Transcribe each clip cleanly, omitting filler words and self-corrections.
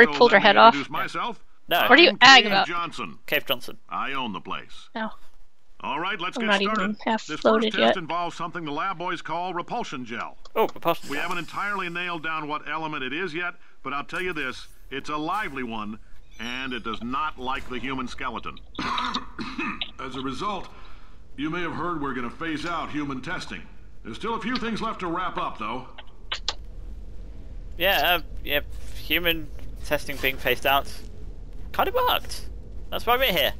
Already pulled her head off. No. What are you ag about? Cave Johnson. I own the place. No. All right, let's get started. This first test involves something the lab boys call repulsion gel. Oh, repulsion. We haven't entirely nailed down what element it is yet, but I'll tell you this: it's a lively one, and it does not like the human skeleton. As a result, you may have heard we're going to phase out human testing. There's still a few things left to wrap up, though. Yeah, human testing being phased out kind of worked. That's why we're here.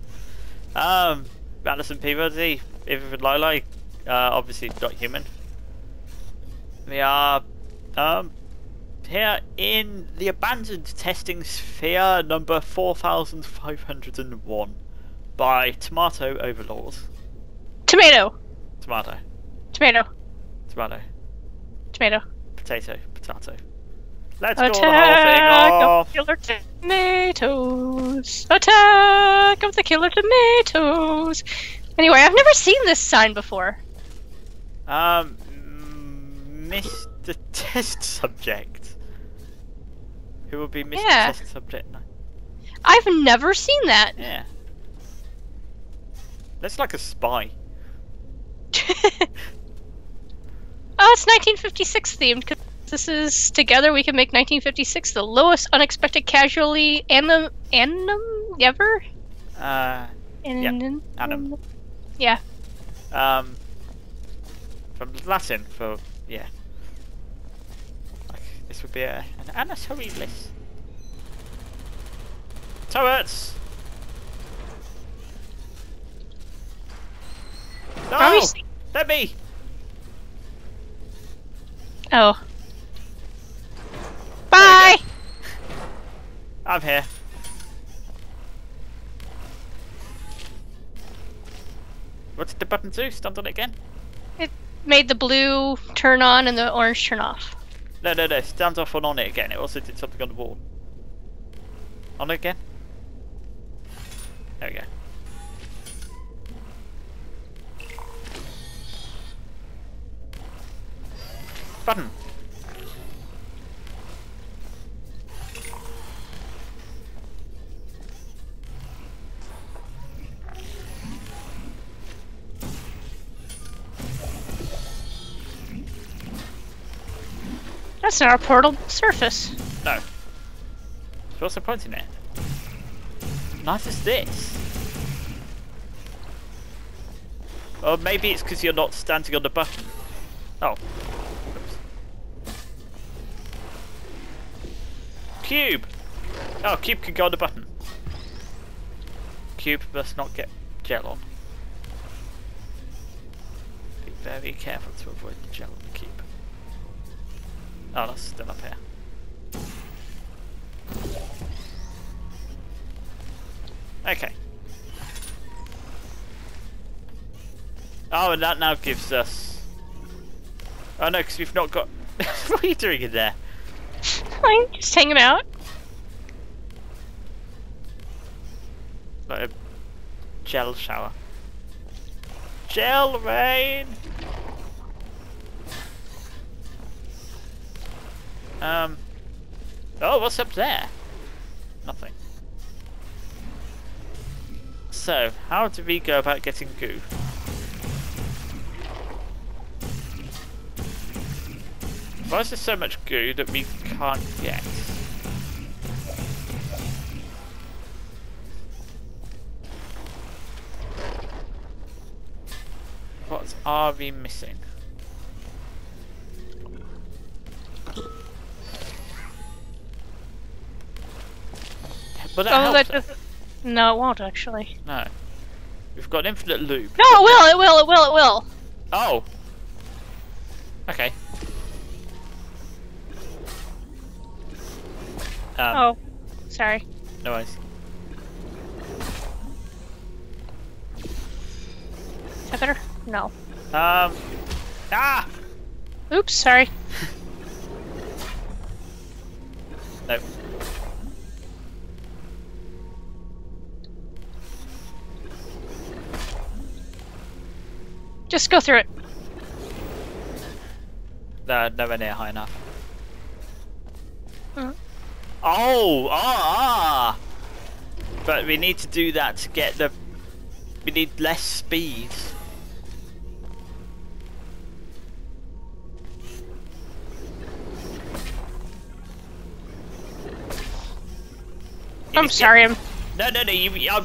Alison P-Body, If Lola, obviously not human. We are here in the abandoned testing sphere number 4501 by Tomato Overlord. Tomato. Potato. Let's attack, call the whole thing off. Of killer tomatoes. Attack of the killer tomatoes. Anyway, I've never seen this sign before. Mr. Test Subject. Who will be Mr. Test Subject? No. I've never seen that. Yeah. That's like a spy. Oh, it's 1956 themed. Cause this is together we can make 1956 the lowest unexpected casualty annum ever. Annum. Yeah. From Latin for Like, this would be an annus horribilis. Turrets. No! Let me. Oh. Bye! I'm here. What did the button do? Stand on it again? It made the blue turn on and the orange turn off. No. Stand off and on it again. It also did something on the wall. On it again? There we go. Button. That's not our portal surface. No. So what's the point in it? Nice as this. Or maybe it's because you're not standing on the button. Oh. Cube! Oh, cube can go on the button. Cube must not get gel on. Be very careful to avoid the gel on the cube. Oh, that's still up here. Okay. Oh, and that now gives us... Oh no, because we've not got... What are you doing in there? I'm just hanging out. Like a gel shower. Gel rain. Oh, what's up there? Nothing. So, how do we go about getting goo? Why is there so much goo that we can't get? What are we missing? But no, it won't actually. No. We've got an infinite loop. No, it will. Oh. Okay. Oh, sorry. No worries. Is that better? No. Ah! Oops, sorry. Nope. Just go through it. No, nowhere near high enough. Oh, ah! But we need to do that to get the... We need less speed. I'm sorry, I'm... No, no, no,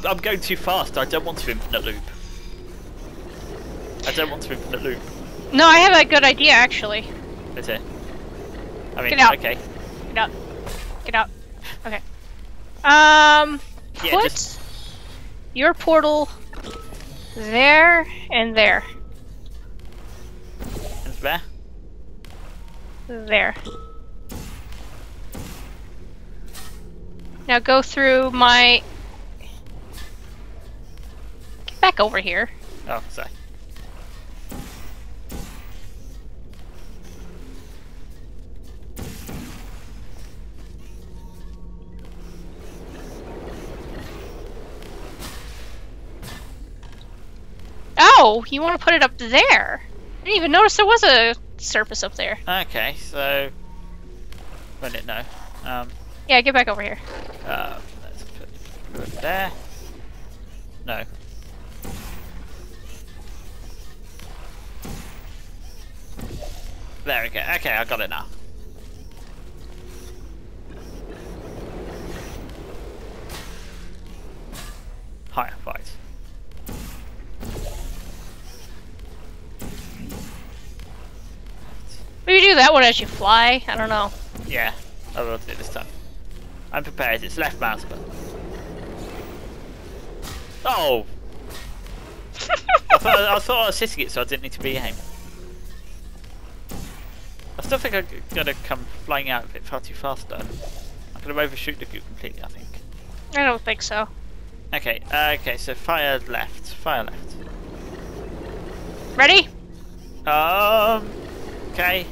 I'm going too fast. I don't want to infinite loop. I don't want to infinite loop. No, I have a good idea, actually. Is it? I mean, okay. Get out. Get out. Okay. Put your portal there and there. And there? There. Now go through my... Get back over here. Oh, sorry. Oh, you want to put it up there? I didn't even notice there was a surface up there. Okay, so... Run it now. Yeah, get back over here. Let's put it there. No. There we go. Okay, I got it now. Higher fight. Maybe do that one as you fly. I don't know. Yeah, I will do it this time. I'm prepared. It's left mouse button. Oh! I thought I was hitting it, so I didn't need to re-aim. I still think I'm gonna come flying out a bit far too fast, though. I'm gonna overshoot the group completely, I think. I don't think so. Okay. Okay. So fire left. Fire left. Ready? Okay.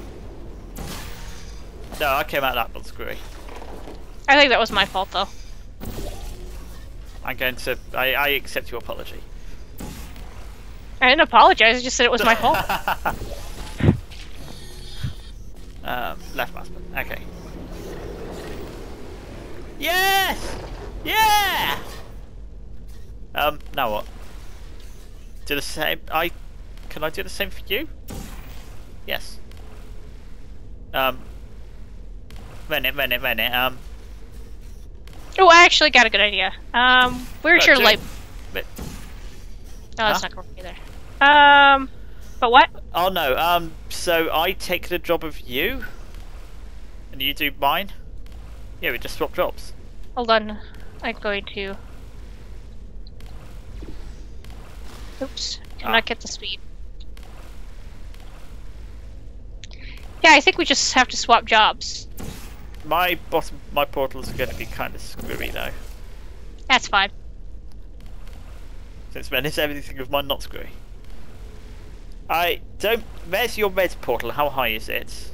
No, I came out that one screwy. I think that was my fault, though. I'm going to... I accept your apology. I didn't apologize, I just said it was my fault. Left mouse button. Okay. Yes! Yeah! Now what? Do the same... Can I do the same for you? Yes. Run it. Oh, I actually got a good idea. Where's your light? But... Oh, that's not going to work either. But what? Oh no. So I take the job of you, and you do mine. Yeah, we just swap jobs. Hold on, I'm going to. Oops, cannot get the speed. Yeah, I think we just have to swap jobs. My portals are going to be kind of screwy though. That's fine. Since when is everything of mine not screwy? I don't... Where's your med portal? How high is it?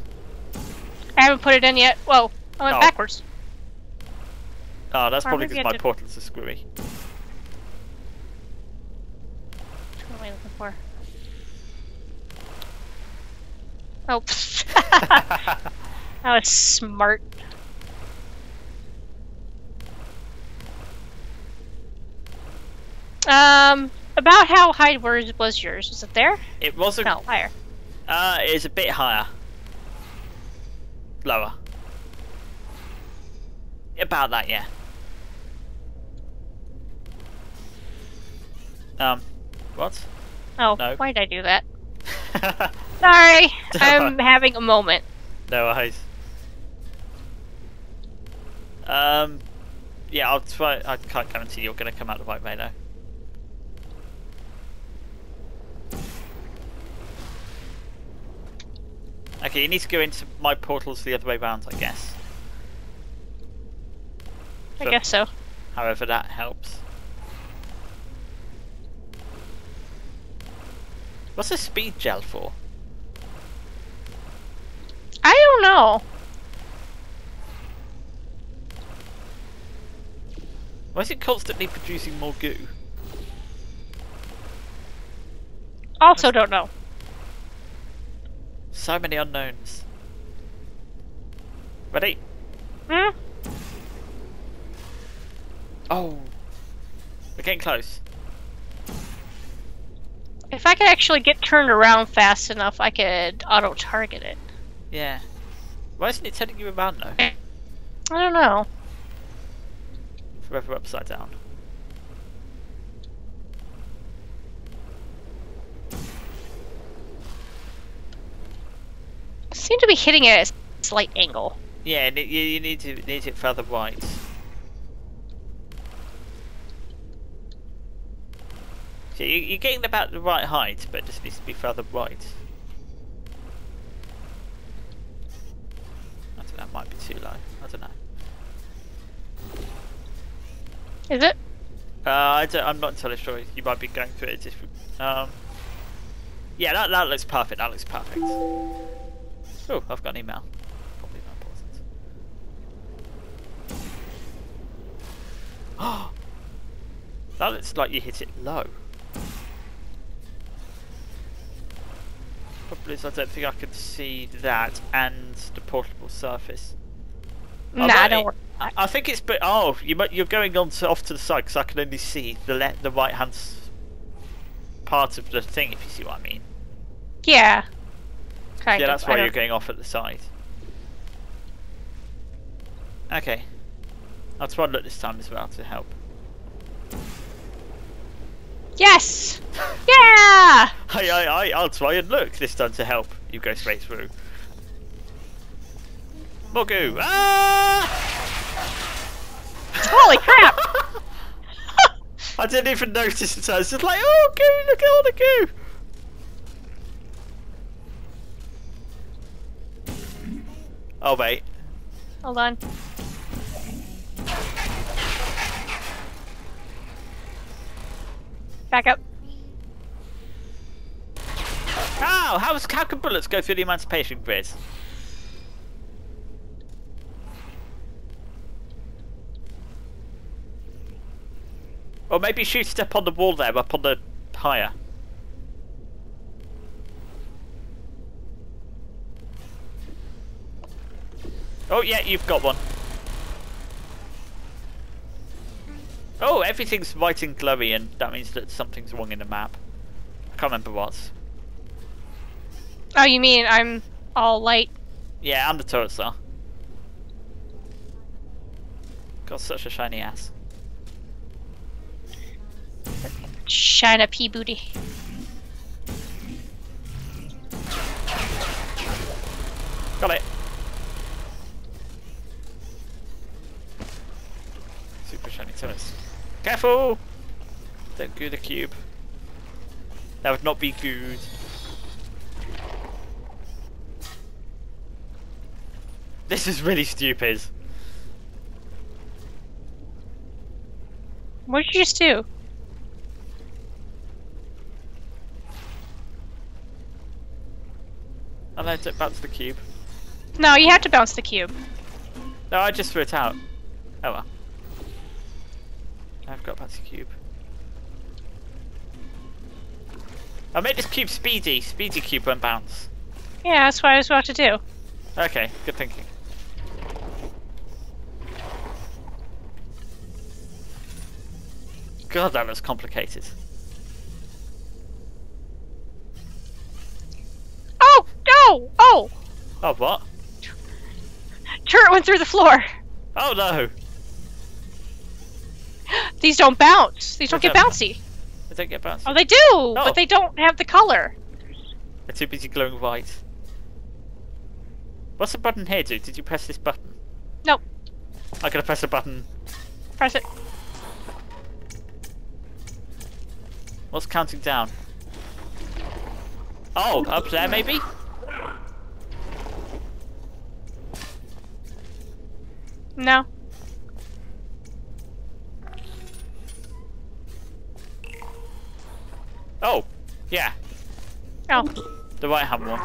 I haven't put it in yet. Whoa, I went backwards. Oh, that's probably because my portals are screwy. What am I looking for? Oh, that was smart. About how high was yours? Was it there? It wasn't. No, higher. It was a bit higher. Lower. About that, yeah. What? Oh, no. Why did I do that? Sorry, I'm having a moment. No worries. Yeah, I'll try. I can't guarantee you're going to come out the right way now. Okay, you need to go into my portals the other way round, I guess. I guess so. However, that helps. What's a speed gel for? I don't know. Why is it constantly producing more goo? Also don't know. So many unknowns. Ready? Hmm? Oh, we're getting close. If I could actually get turned around fast enough, I could auto-target it. Yeah. Why isn't it telling you about though? I don't know. Forever upside down. I seem to be hitting it at a slight angle. Yeah, you need to need it further right. So you're getting about the right height, but it just needs to be further right. I think that might be too low. I don't know. Is it? I'm not entirely sure. You might be going through it different. Yeah, that looks perfect. That looks perfect. Oh, I've got an email. Probably not important. Oh, that looks like you hit it low. Problem is, I don't think I could see that and the portable surface. Nah, don't worry. I think it's but oh, you're going on to, off to the side because I can only see the right hand part of the thing. If you see what I mean. Yeah. Yeah, that's why you're going off at the side. Okay, I'll try and look this time as well to help. Yes! Yeah! I'll try and look this time to help. You go straight through. Mogu! Ah! Holy crap! I didn't even notice it. I was just like, oh, goo! Look at all the goo! Oh wait. Hold on. Back up. Ow! How can bullets go through the emancipation grid? Or maybe shoot it up on the wall there, up on the higher. Oh yeah, you've got one. Oh, everything's white and glowy, and that means that something's wrong in the map. I can't remember what. Oh, you mean I'm all light? Yeah, I'm the turrets though. Got such a shiny ass. Shine a Peabody. Got it. Shiny turrets. Careful! Don't goo the cube. That would not be good. This is really stupid. What did you just do? I let it bounce the cube. No, you have to bounce the cube. No, I just threw it out. Oh well. I've got Patsy Cube. I made this cube speedy. Speedy cube won't bounce. Yeah, that's what I was about to do. Okay, good thinking. God, that looks complicated. Oh! No! Oh! Oh, what? Turret went through the floor! Oh no! These don't bounce. These don't get bouncy. They don't get bouncy. Oh, they do, but they don't have the color. They're too busy glowing white. What's the button here, dude? Did you press this button? Nope. I'm gonna press a button. Press it. What's counting down? Oh, up there maybe? No. Oh, yeah. Oh. The right hand one.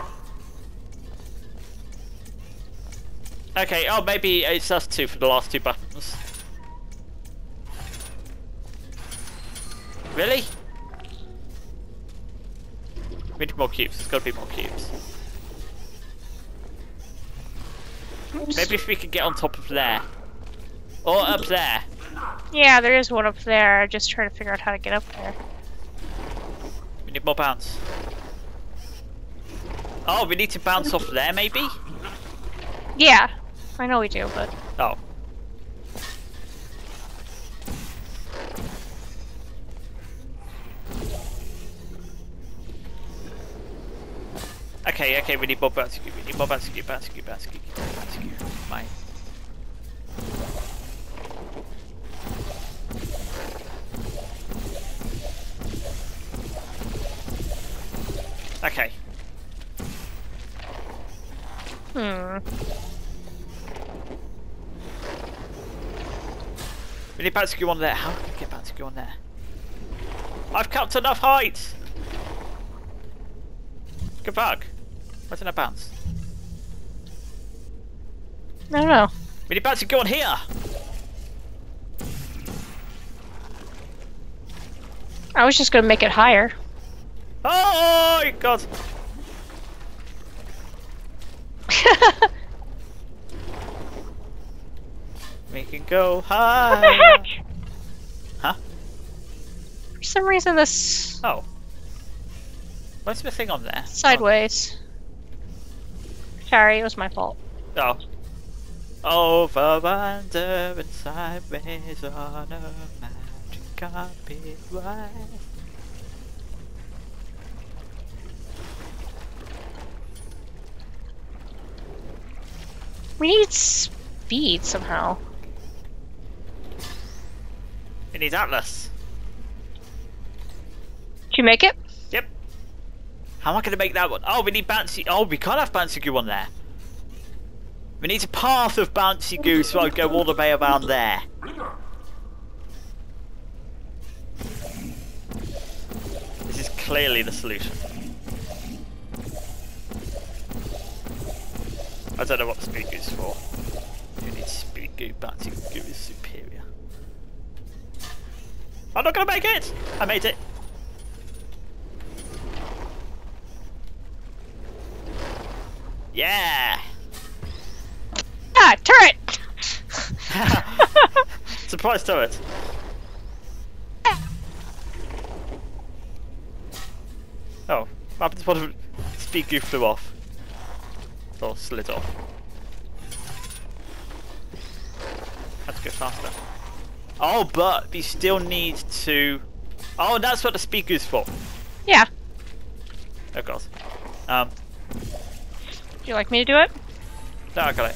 Okay, oh, maybe it's us two for the last two buttons. Really? We need more cubes, there's gotta be more cubes. Oops. Maybe if we could get on top of there. Or up there. Yeah, there is one up there. I'm just trying to figure out how to get up there. We need more bounce. Oh, we need to bounce off there, maybe? Yeah, I know we do, but... Oh. Okay, okay, we need more bounce, we need more bounce. Mine. Okay. We need bounce to go on there. How can we get bounce to go on there? I've cut enough height! Good bug. Why didn't I bounce? I don't know. We need bounce to go on here! I was just gonna make it higher. Oh god! Make it go high. What the heck? Huh? For some reason, this. Oh. What's the thing on there? Sideways. Oh. Sorry, it was my fault. Oh. Over, under, and sideways on a magic carpet ride. We need speed somehow. We need Atlas. Did you make it? Yep. How am I going to make that one? Oh, we need Bouncy. Oh, we can't have Bouncy Goo on there. We need a path of Bouncy Goo so I'll go all the way around there. This is clearly the solution. I don't know what speed goo is for. You need speed goo, bouncy goo is superior. I'm not gonna make it! I made it! Yeah! Ah, turret! Surprise turret! Oh, what happens when speed goo flew off? Or slid off. Had to go faster. Oh, but we still need to. Oh, that's what the speed goo's for. Yeah. Oh god. Do you like me to do it? No, I got it.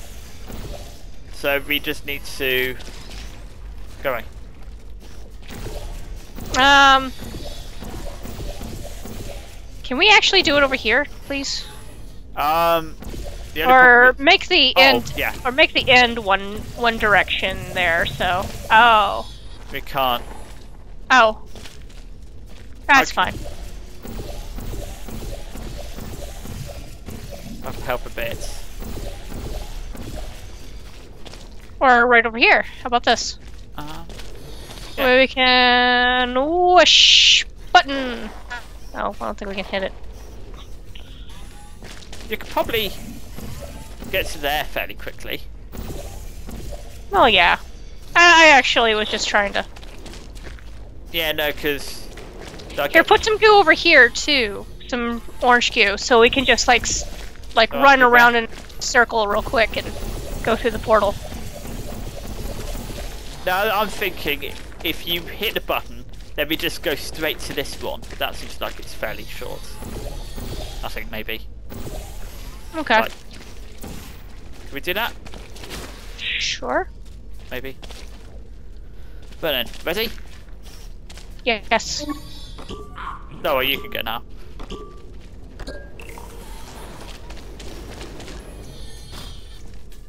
So we just need to go away. Can we actually do it over here, please? Or make the end, oh, yeah. Or make the end one direction there. So, oh, we can't. Oh, that's fine. I'll help a bit. Or right over here. How about this? Yeah. Where we can whoosh button. Oh, I don't think we can hit it. You could probably get to there fairly quickly. Oh yeah. I actually was just trying to... Yeah, no, because... Here, put some goo over here, too. Some orange goo, so we can just, like run around in a circle real quick and go through the portal. Now, I'm thinking, if you hit the button, then we just go straight to this one. That seems like it's fairly short. I think, maybe. Okay. Right. Can we do that? Sure. Maybe. But then, ready? Yes. No, well, you can go now.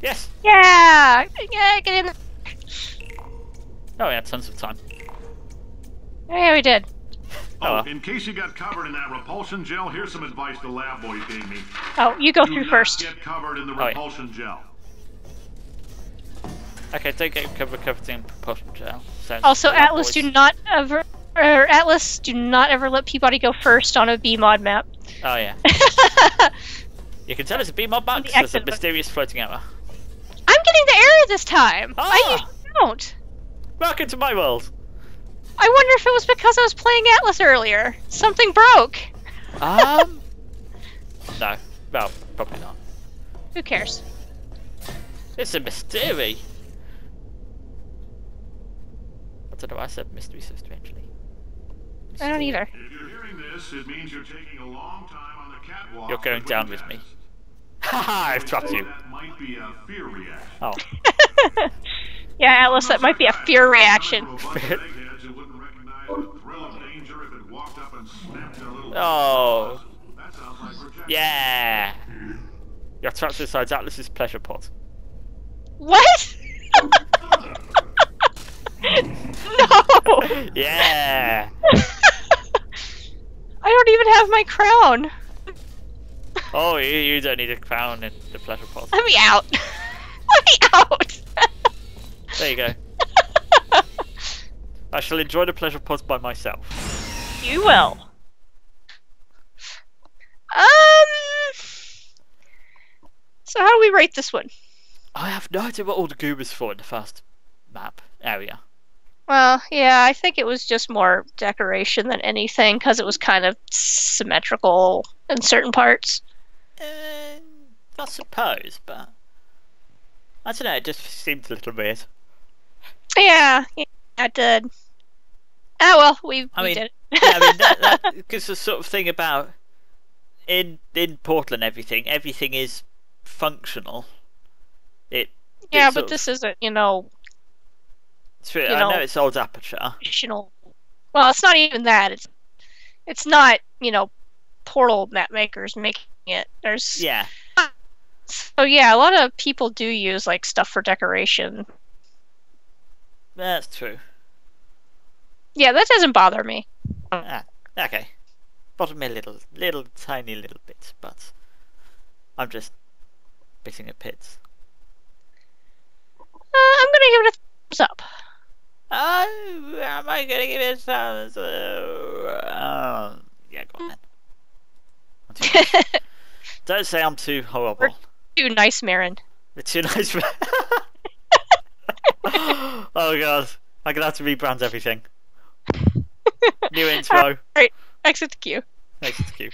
Yes! Yeah! Yeah, get in there! Oh, we had tons of time. Oh, yeah, we did. Oh, in case you got covered in that repulsion gel, here's some advice the lab boy gave me. Oh, you go through first. Get covered in the repulsion gel. Okay, don't get covered in repulsion gel. Also, Atlas, do not ever let Peabody go first on a BEEMOD map. Oh yeah. You can tell it's a BEEMOD map because there's a mysterious floating error. I'm getting the error this time. Oh. I usually don't. Back into my world. I wonder if it was because I was playing Atlas earlier. Something broke. No. Well, probably not. Who cares? It's a mystery. I don't know why I said mystery so strangely. Mystery. I don't either. If you're hearing this, it means you're taking a long time on the catwalk. You're going down with me. Haha, I've trapped you. That might be a fear reaction. Oh. Yeah, Atlas, that might be a fear reaction. Oh. Yeah. You're trapped inside Atlas's pleasure pot. What? No. Yeah. I don't even have my crown. Oh, you don't need a crown in the pleasure pot. Let me out. Let me out. There you go. I shall enjoy the pleasure pods by myself. You will. So how do we rate this one? I have no idea what all the goo was for in the first map area. Well, yeah, I think it was just more decoration than anything, because it was kind of symmetrical in certain parts. I suppose, but... I don't know, it just seemed a little weird. Yeah, it did. Ah, well, we did it. Yeah, I mean, that gives the sort of thing about... In Portland, everything is functional. Yeah, but this isn't, you know... True. I know it's old Aperture. Well, it's not even that. It's not, you know, Portal map makers making it. There's... Yeah. So yeah, a lot of people do use like stuff for decoration. That's true. Yeah, that doesn't bother me. Ah, okay, bothered me a tiny little bit, but I'm just pissing at pits. I'm gonna give it a thumbs up. Am I gonna give it a thumbs up? Yeah, go on then. Don't say I'm too horrible. We're too nice, Marin. We're too nice, Marin. Oh god, I'm gonna have to rebrand everything. New intro. All right, exit the queue. Exit the queue.